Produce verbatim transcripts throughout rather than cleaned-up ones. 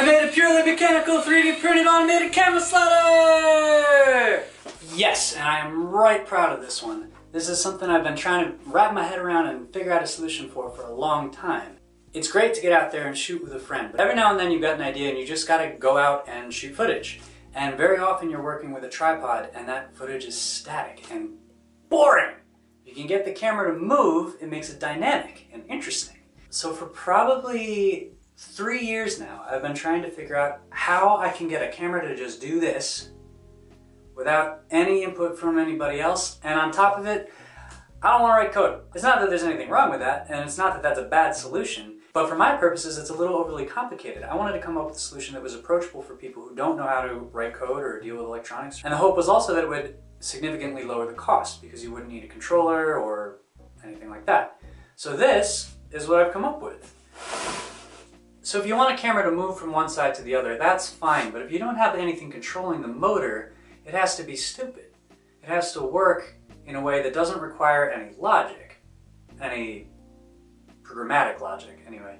I made a purely mechanical three D printed automated camera slider! Yes, and I am right proud of this one. This is something I've been trying to wrap my head around and figure out a solution for for a long time. It's great to get out there and shoot with a friend, but every now and then you've got an idea and you just gotta go out and shoot footage. And very often you're working with a tripod and that footage is static and boring. If you can get the camera to move, it makes it dynamic and interesting. So for probably three years now, I've been trying to figure out how I can get a camera to just do this without any input from anybody else. And on top of it, I don't want to write code. It's not that there's anything wrong with that, and it's not that that's a bad solution, but for my purposes, it's a little overly complicated. I wanted to come up with a solution that was approachable for people who don't know how to write code or deal with electronics. And the hope was also that it would significantly lower the cost because you wouldn't need a controller or anything like that. So this is what I've come up with. So if you want a camera to move from one side to the other, that's fine, but if you don't have anything controlling the motor, it has to be stupid. It has to work in a way that doesn't require any logic, any programmatic logic anyway.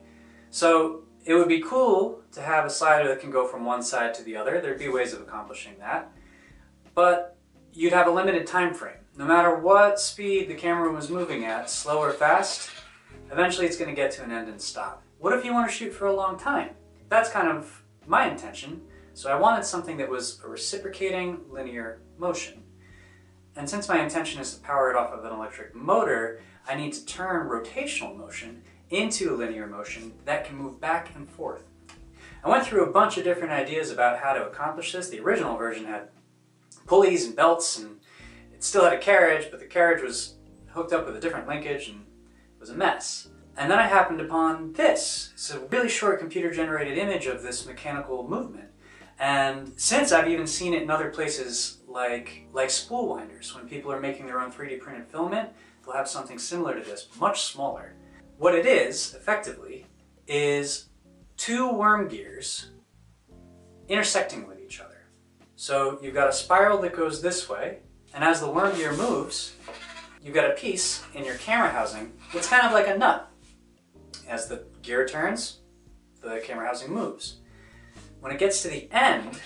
So it would be cool to have a slider that can go from one side to the other. There'd be ways of accomplishing that, but you'd have a limited time frame. No matter what speed the camera was moving at, slow or fast, eventually it's going to get to an end and stop. What if you want to shoot for a long time? That's kind of my intention. So I wanted something that was a reciprocating linear motion. And since my intention is to power it off of an electric motor, I need to turn rotational motion into linear motion that can move back and forth. I went through a bunch of different ideas about how to accomplish this. The original version had pulleys and belts, and it still had a carriage, but the carriage was hooked up with a different linkage and it was a mess. And then I happened upon this. It's a really short computer-generated image of this mechanical movement. And since I've even seen it in other places like, like spool winders. When people are making their own three D printed filament, they'll have something similar to this, much smaller. What it is, effectively, is two worm gears intersecting with each other. So you've got a spiral that goes this way, and as the worm gear moves, you've got a piece in your camera housing that's kind of like a nut. As the gear turns, the camera housing moves. When it gets to the end,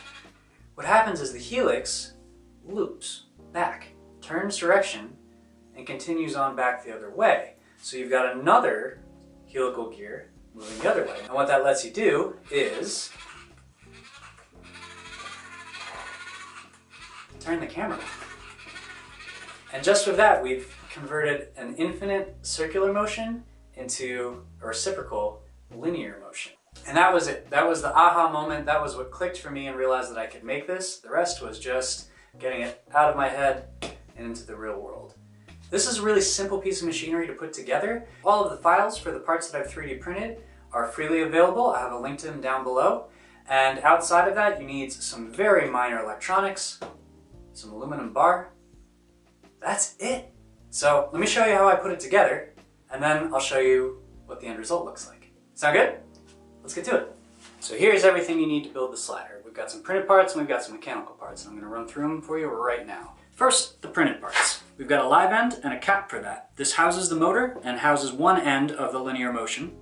what happens is the helix loops back, turns direction, and continues on back the other way. So you've got another helical gear moving the other way. And what that lets you do is turn the camera. And just with that, we've converted an infinite circular motion into a reciprocal linear motion. And that was it. That was the aha moment. That was what clicked for me and realized that I could make this. The rest was just getting it out of my head and into the real world. This is a really simple piece of machinery to put together. All of the files for the parts that I've three D printed are freely available. I have a link to them down below. And outside of that, you need some very minor electronics, some aluminum bar. That's it. So let me show you how I put it together, and then I'll show you what the end result looks like. Sound good? Let's get to it. So here's everything you need to build the slider. We've got some printed parts and we've got some mechanical parts, and I'm going to run through them for you right now. First, the printed parts. We've got a live end and a cap for that. This houses the motor and houses one end of the linear motion.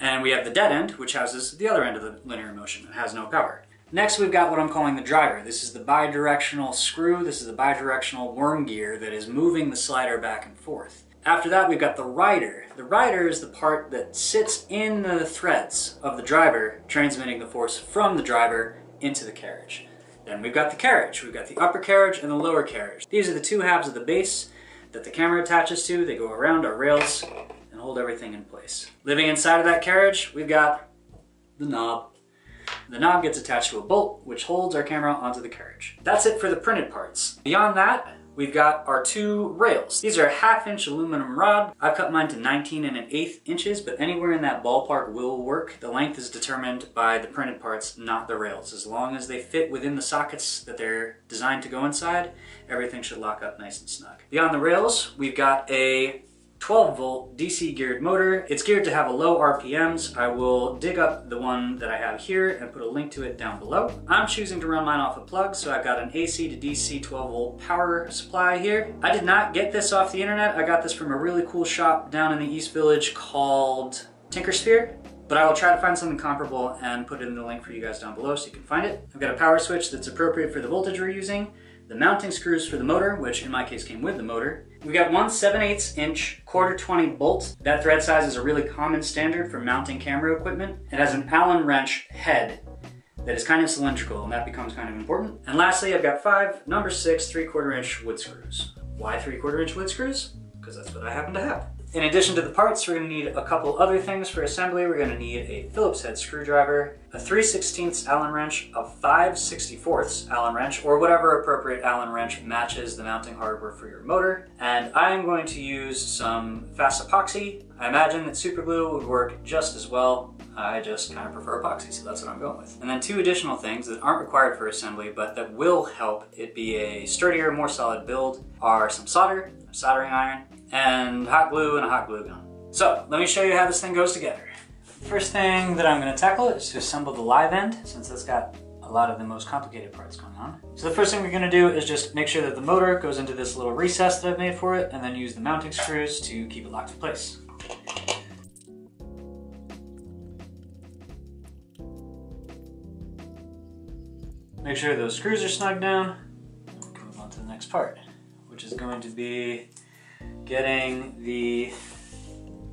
And we have the dead end, which houses the other end of the linear motion. It has no power. Next, we've got what I'm calling the driver. This is the bi-directional screw. This is the bi-directional worm gear that is moving the slider back and forth. After that, we've got the rider. The rider is the part that sits in the threads of the driver, transmitting the force from the driver into the carriage. Then we've got the carriage. We've got the upper carriage and the lower carriage. These are the two halves of the base that the camera attaches to. They go around our rails and hold everything in place. Living inside of that carriage, we've got the knob. The knob gets attached to a bolt, which holds our camera onto the carriage. That's it for the printed parts. Beyond that, we've got our two rails. These are a half inch aluminum rod. I've cut mine to nineteen and an eighth inches, but anywhere in that ballpark will work. The length is determined by the printed parts, not the rails. As long as they fit within the sockets that they're designed to go inside, everything should lock up nice and snug. Beyond the rails, we've got a twelve volt D C geared motor. It's geared to have a low R P Ms. I will dig up the one that I have here and put a link to it down below. I'm choosing to run mine off a plug, so I've got an A C to D C twelve volt power supply here. I did not get this off the internet. I got this from a really cool shop down in the East Village called Tinkersphere. But I will try to find something comparable and put it in the link for you guys down below so you can find it. I've got a power switch that's appropriate for the voltage we're using, the mounting screws for the motor, which in my case came with the motor. We got one seven eighths inch quarter twenty bolt. That thread size is a really common standard for mounting camera equipment. It has an Allen wrench head that is kind of cylindrical, and that becomes kind of important. And lastly, I've got five number six three quarter inch wood screws. Why three quarter inch wood screws? Because that's what I happen to have. In addition to the parts, we're gonna need a couple other things for assembly. We're gonna need a Phillips head screwdriver, a three sixteenths Allen wrench, a five sixty-fourths Allen wrench, or whatever appropriate Allen wrench matches the mounting hardware for your motor. And I'm going to use some fast epoxy. I imagine that super glue would work just as well. I just kind of prefer epoxy, so that's what I'm going with. And then two additional things that aren't required for assembly, but that will help it be a sturdier, more solid build are some solder, a soldering iron, and hot glue and a hot glue gun. So let me show you how this thing goes together. First thing that I'm gonna tackle is to assemble the live end, since that's got a lot of the most complicated parts going on. So the first thing we're gonna do is just make sure that the motor goes into this little recess that I've made for it, and then use the mounting screws to keep it locked in place. Make sure those screws are snugged down, and we can move on to the next part, which is going to be getting the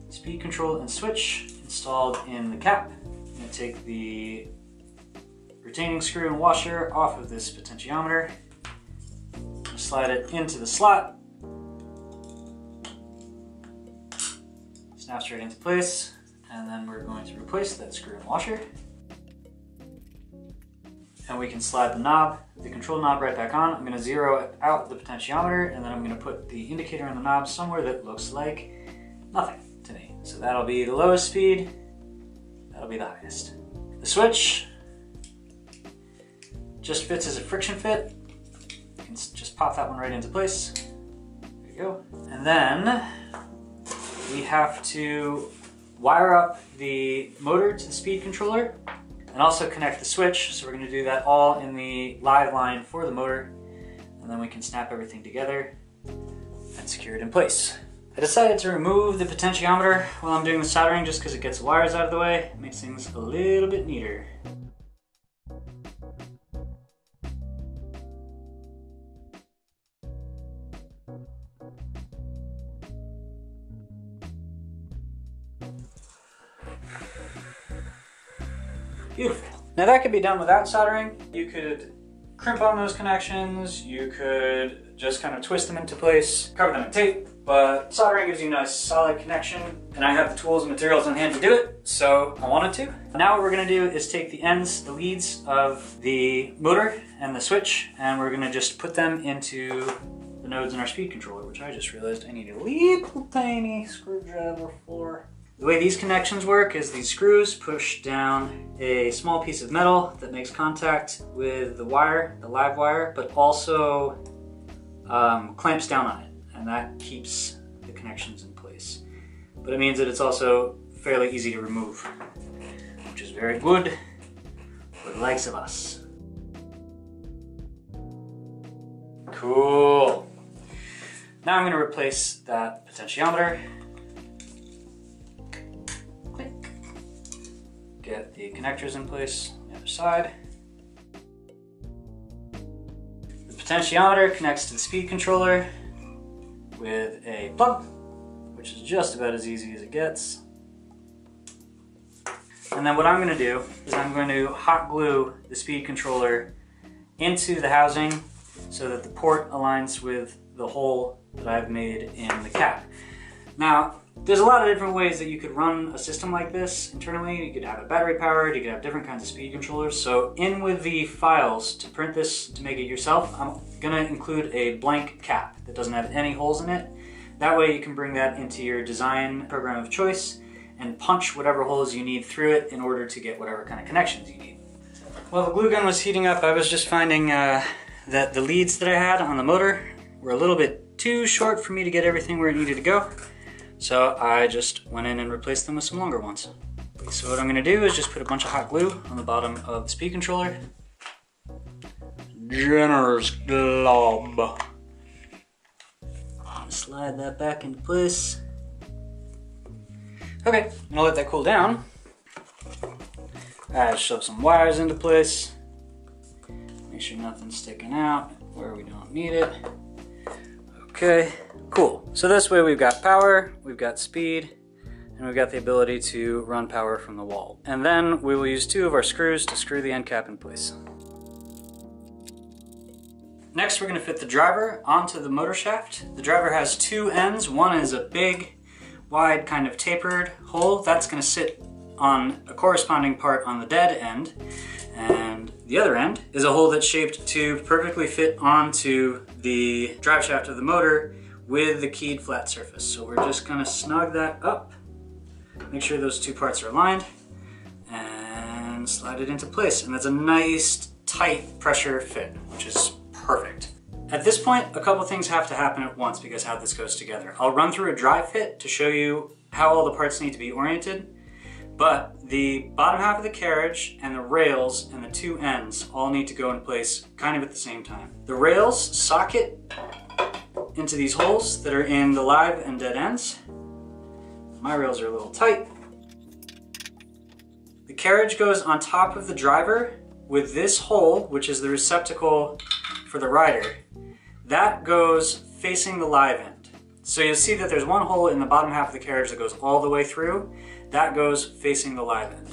speed control and switch installed in the cap. I'm going to take the retaining screw and washer off of this potentiometer, slide it into the slot, snaps right into place, and then we're going to replace that screw and washer. And we can slide the knob, the control knob, right back on. I'm going to zero out the potentiometer, and then I'm going to put the indicator on the knob somewhere that looks like nothing to me. So that'll be the lowest speed, that'll be the highest. The switch just fits as a friction fit. You can just pop that one right into place. There you go. And then we have to wire up the motor to the speed controller, and also connect the switch. So we're gonna do that all in the live line for the motor, and then we can snap everything together and secure it in place. I decided to remove the potentiometer while I'm doing the soldering just because it gets the wires out of the way. It makes things a little bit neater. Beautiful. Now that could be done without soldering. You could crimp on those connections, you could just kind of twist them into place, cover them in tape, but soldering gives you a nice solid connection, and I have the tools and materials on hand to do it, so I wanted to. Now what we're gonna do is take the ends, the leads of the motor and the switch, and we're gonna just put them into the nodes in our speed controller, which I just realized I need a little tiny screwdriver for. The way these connections work is these screws push down a small piece of metal that makes contact with the wire, the live wire, but also um, clamps down on it, and that keeps the connections in place. But it means that it's also fairly easy to remove, which is very good for the likes of us. Cool. Now I'm going to replace that potentiometer. Get the connectors in place on the other side. The potentiometer connects to the speed controller with a plug, which is just about as easy as it gets. And then what I'm going to do is I'm going to hot glue the speed controller into the housing so that the port aligns with the hole that I've made in the cap. Now, there's a lot of different ways that you could run a system like this internally. You could have it battery powered, you could have different kinds of speed controllers. So in with the files to print this, to make it yourself, I'm gonna include a blank cap that doesn't have any holes in it. That way you can bring that into your design program of choice and punch whatever holes you need through it in order to get whatever kind of connections you need. While the glue gun was heating up, I was just finding uh, that the leads that I had on the motor were a little bit too short for me to get everything where it needed to go. So I just went in and replaced them with some longer ones. So what I'm gonna do is just put a bunch of hot glue on the bottom of the speed controller. Generous glob. Slide that back into place. Okay, I'm gonna let that cool down. Uh, shove some wires into place. Make sure nothing's sticking out where we don't need it. Okay, cool. So this way we've got power, we've got speed, and we've got the ability to run power from the wall. And then we will use two of our screws to screw the end cap in place. Next, we're going to fit the driver onto the motor shaft. The driver has two ends. One is a big, wide, kind of tapered hole. That's going to sit on a corresponding part on the dead end. And the other end is a hole that's shaped to perfectly fit onto the drive shaft of the motor with the keyed flat surface. So we're just going to snug that up, make sure those two parts are aligned, and slide it into place. And that's a nice, tight pressure fit, which is perfect. At this point, a couple things have to happen at once because how this goes together. I'll run through a dry fit to show you how all the parts need to be oriented, but the bottom half of the carriage and the rails and the two ends all need to go in place kind of at the same time. The rails socket into these holes that are in the live and dead ends. My rails are a little tight. The carriage goes on top of the driver with this hole, which is the receptacle for the rider, that goes facing the live end. So you'll see that there's one hole in the bottom half of the carriage that goes all the way through. That goes facing the live end.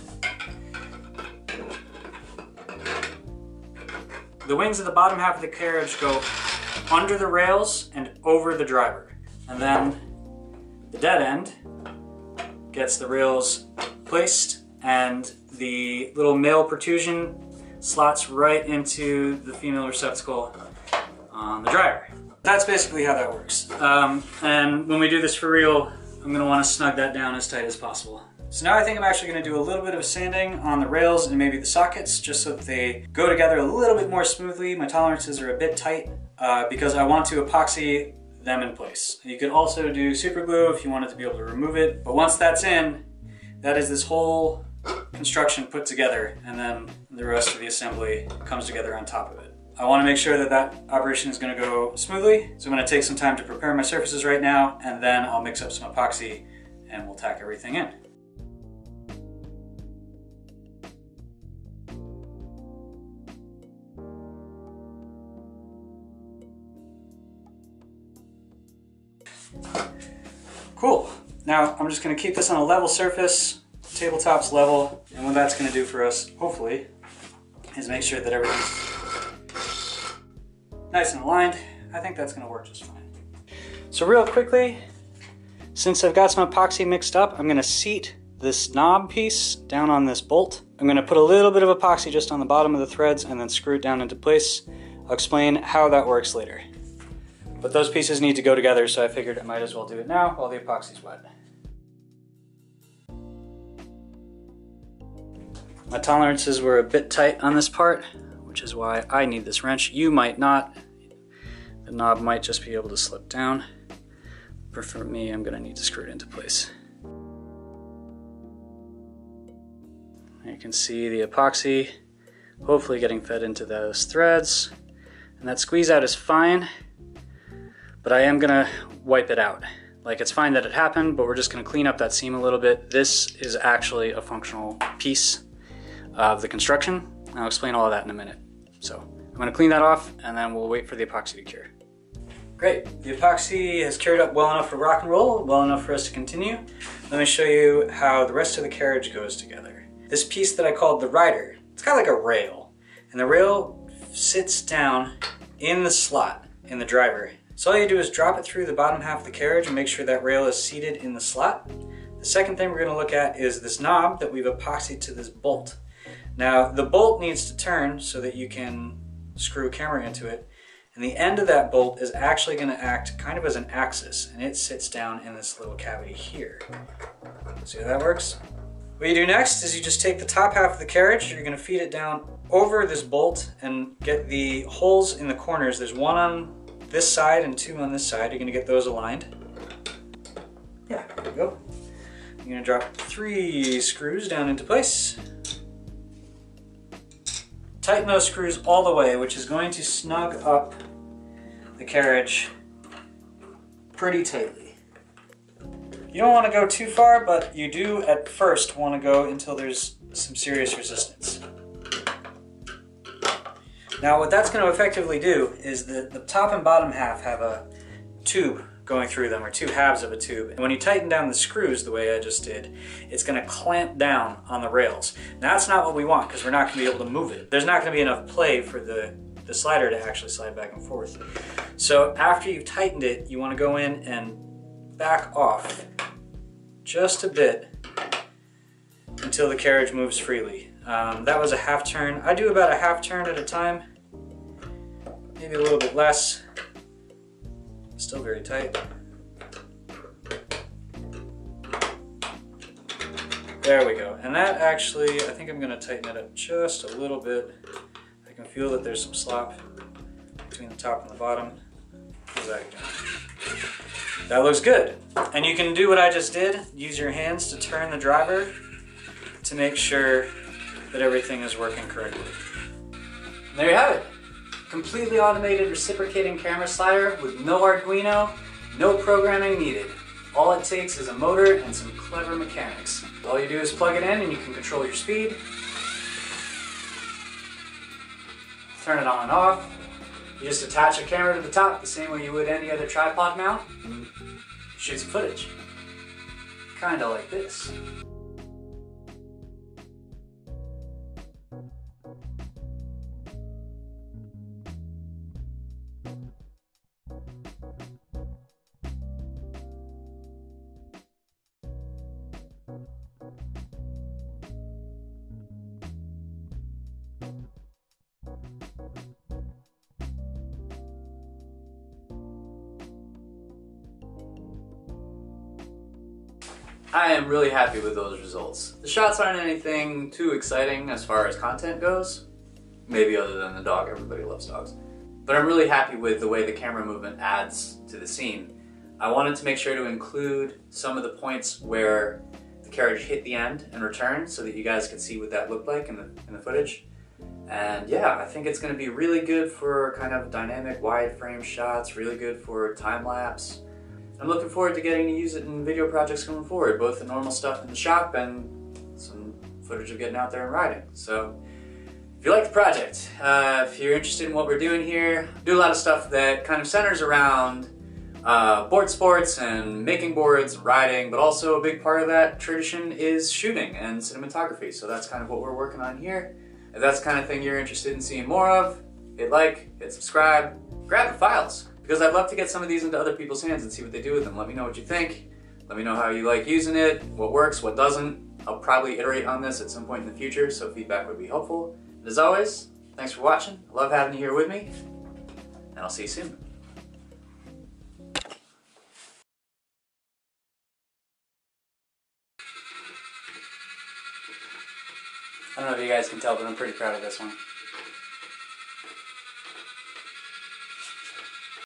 The wings of the bottom half of the carriage go under the rails and over the driver. And then the dead end gets the rails placed and the little male protrusion slots right into the female receptacle on the driver. That's basically how that works. Um, and when we do this for real, I'm gonna wanna snug that down as tight as possible. So now I think I'm actually gonna do a little bit of sanding on the rails and maybe the sockets just so that they go together a little bit more smoothly. My tolerances are a bit tight uh, because I want to epoxy them in place. You could also do super glue if you wanted to be able to remove it. But once that's in, that is this whole construction put together, and then the rest of the assembly comes together on top of it. I want to make sure that that operation is going to go smoothly, so I'm going to take some time to prepare my surfaces right now, and then I'll mix up some epoxy and we'll tack everything in. Cool. Now I'm just going to keep this on a level surface, tabletop's level, and what that's going to do for us, hopefully, is make sure that everything's nice and aligned. I think that's going to work just fine. So real quickly, since I've got some epoxy mixed up, I'm going to seat this knob piece down on this bolt. I'm going to put a little bit of epoxy just on the bottom of the threads and then screw it down into place. I'll explain how that works later. But those pieces need to go together, so I figured I might as well do it now while the epoxy's wet. My tolerances were a bit tight on this part, which is why I need this wrench. You might not. The knob might just be able to slip down. But for me, I'm gonna need to screw it into place. You can see the epoxy hopefully getting fed into those threads. And that squeeze out is fine, but I am gonna wipe it out. Like, it's fine that it happened, but we're just gonna clean up that seam a little bit. This is actually a functional piece of the construction. I'll explain all of that in a minute. So I'm gonna clean that off and then we'll wait for the epoxy to cure. Great, the epoxy has cured up well enough for rock and roll, well enough for us to continue. Let me show you how the rest of the carriage goes together. This piece that I called the rider, it's kind of like a rail, and the rail sits down in the slot in the driver. So all you do is drop it through the bottom half of the carriage and make sure that rail is seated in the slot. The second thing we're gonna look at is this knob that we've epoxied to this bolt. Now, the bolt needs to turn so that you can screw a camera into it. And the end of that bolt is actually going to act kind of as an axis, and it sits down in this little cavity here. See how that works? What you do next is you just take the top half of the carriage, you're going to feed it down over this bolt and get the holes in the corners. There's one on this side and two on this side. You're going to get those aligned. Yeah, there we go. You're going to drop three screws down into place. Tighten those screws all the way, which is going to snug up the carriage pretty tightly. You don't want to go too far, but you do at first want to go until there's some serious resistance. Now what that's going to effectively do is the, the top and bottom half have a tube going through them, or two halves of a tube. And when you tighten down the screws the way I just did, it's going to clamp down on the rails. Now that's not what we want, because we're not going to be able to move it. There's not going to be enough play for the, the slider to actually slide back and forth. So after you've tightened it, you want to go in and back off just a bit until the carriage moves freely. Um, that was a half turn. I do about a half turn at a time, maybe a little bit less. Still very tight. There we go. And that actually, I think I'm going to tighten it up just a little bit. I can feel that there's some slop between the top and the bottom. How's that going? That looks good. And you can do what I just did. Use your hands to turn the driver to make sure that everything is working correctly. And there you have it. Completely automated reciprocating camera slider with no Arduino, no programming needed. All it takes is a motor and some clever mechanics. All you do is plug it in and you can control your speed, turn it on and off. You just attach a camera to the top the same way you would any other tripod mount and shoot some footage. Kinda like this. I am really happy with those results. The shots aren't anything too exciting as far as content goes, maybe other than the dog. Everybody loves dogs. But I'm really happy with the way the camera movement adds to the scene. I wanted to make sure to include some of the points where the carriage hit the end and returned so that you guys could see what that looked like in the, in the footage. And yeah, I think it's going to be really good for kind of dynamic wide frame shots, really good for time lapse. I'm looking forward to getting to use it in video projects going forward, both the normal stuff in the shop and some footage of getting out there and riding. So, if you like the project, uh, if you're interested in what we're doing here, I do a lot of stuff that kind of centers around uh, board sports and making boards and riding, but also a big part of that tradition is shooting and cinematography. So that's kind of what we're working on here. If that's the kind of thing you're interested in seeing more of, hit like, hit subscribe, grab the files. Because I'd love to get some of these into other people's hands and see what they do with them. Let me know what you think. Let me know how you like using it, what works, what doesn't. I'll probably iterate on this at some point in the future, so feedback would be helpful. And as always, thanks for watching. I love having you here with me, and I'll see you soon. I don't know if you guys can tell, but I'm pretty proud of this one.